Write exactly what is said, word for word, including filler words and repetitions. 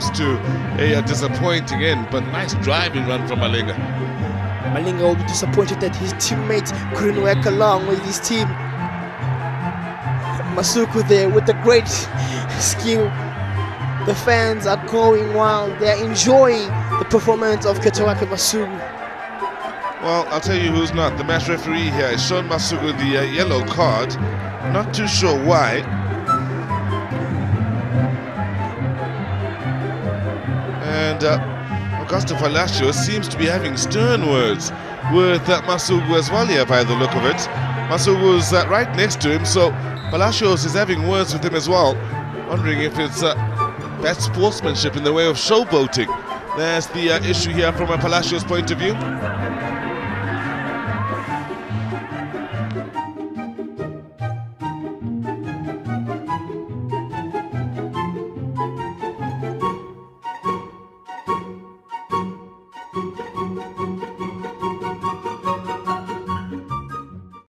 comes to a, a disappointing end, but nice driving run from Malenga. Malenga will be disappointed that his teammate couldn't work along with his team. Masuku there with a great skill. The fans are going wild. They're enjoying the performance of Khethowakhe Masuku. Well, I'll tell you who's not. The match referee here has shown Masuku the uh, yellow card. Not too sure why. And uh, Augusto Palacios seems to be having stern words with uh, Masuku as well here, by the look of it. Masuku's uh, right next to him, so Palacios is having words with him as well. Wondering if it's uh, bad sportsmanship in the way of showboating. There's the uh, issue here from a Palacios point of view.